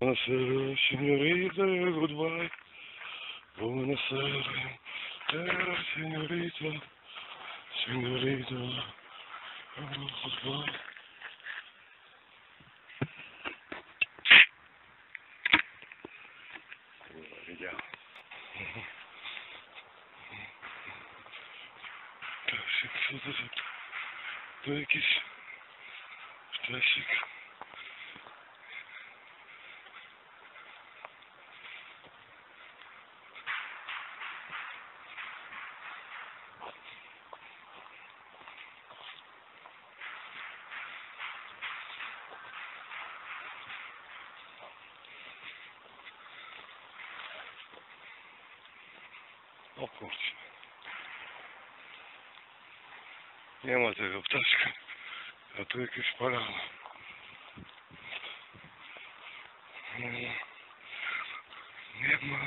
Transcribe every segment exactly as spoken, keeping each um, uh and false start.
Senorita, goodbye. Buenos Aires, senorita, senorita, goodbye. To jakiś ptasik. O kurczę. Nie ma tego ptaszka, a tu jakieś palano. Nie, nie ma.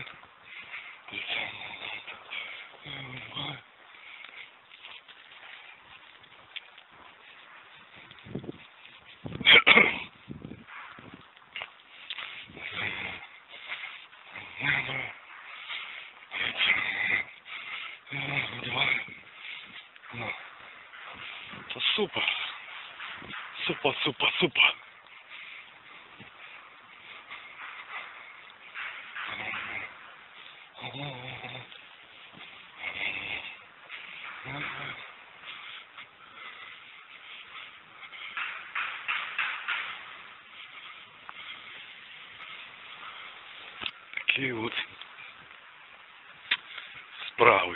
Супа, супа, супа, супа. Такие вот справа,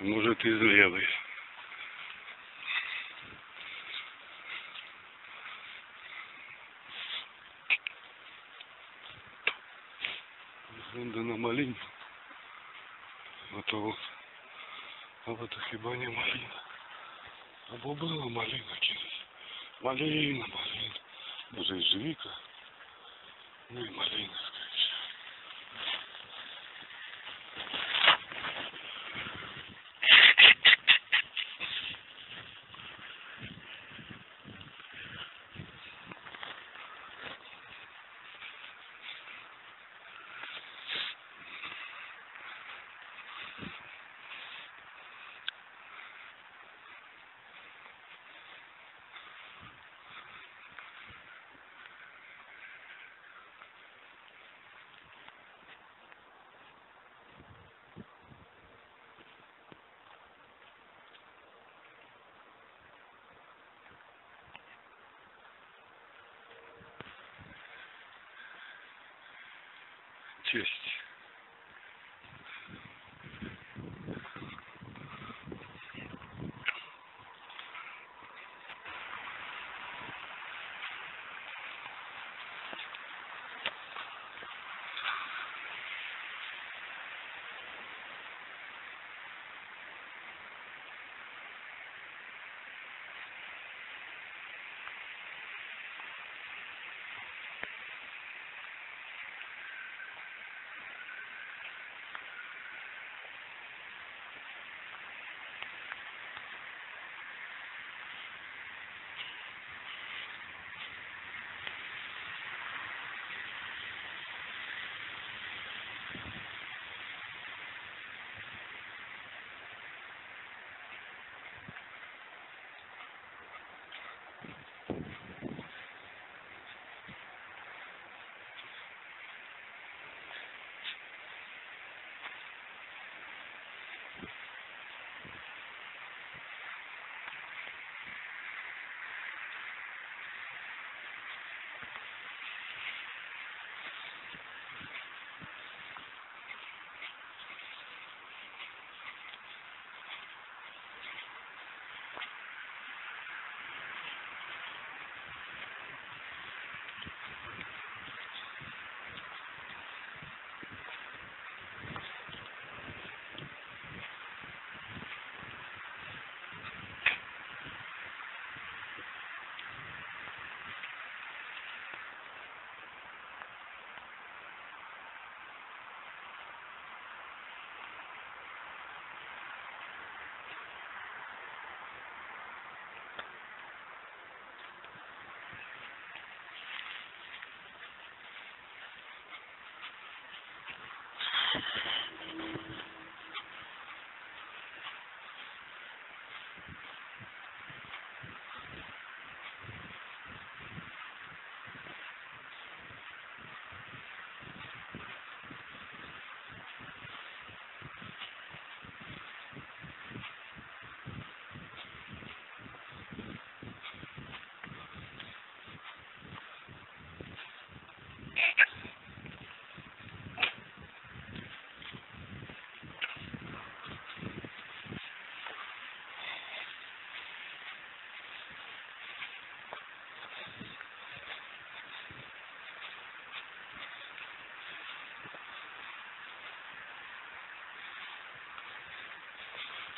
может, из левой. Będę na maliny. No to вот. А вот это хиба не малина. А бы была малина кидать. Малина, малина. Даже ежевика. Ну и малина, конечно. Честь.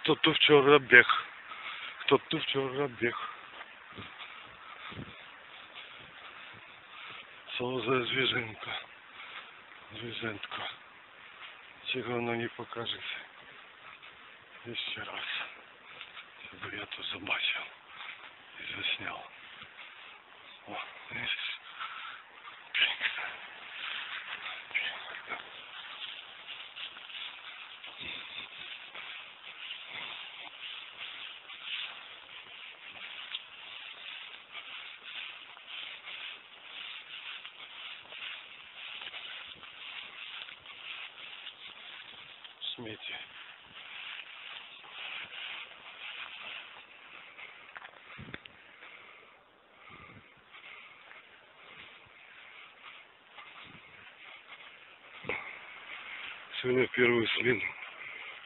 Кто тут вчера бег? Кто тут вчера бег? Что за звезенка? Звезенка. Чего она не покажет? Еще раз. Чтобы я тут забачил и заснял. О, видишь? Смети. Сегодня в первую смену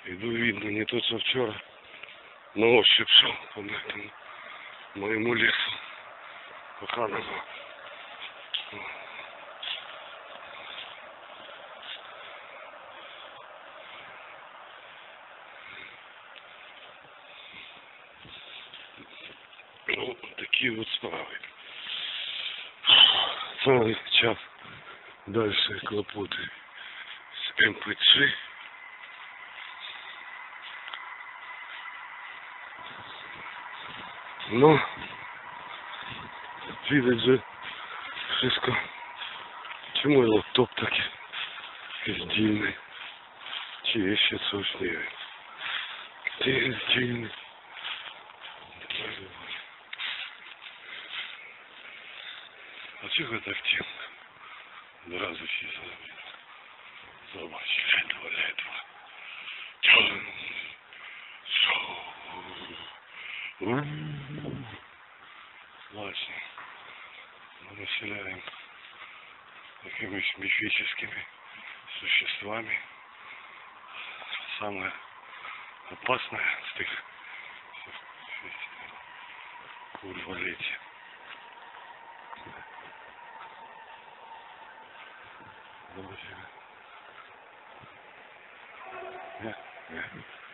иду, видно, не тот, что вчера, на ощупь шел по этому моему лесу, по Ханову. Ну, такие вот справы. Целый час дальше клопоты с МПЦ. Ну, видать же, шишка. Чему его топ таки издельный? Чьи щит сушнее? Где издельный? А чего так темно? Дразу сизо. Забачь, ледва, ледва. Чёрн. Шоу. Ладно. Мы населяем какими-то мифическими существами. Самое опасное с тех... Курва лети. Нет, нет.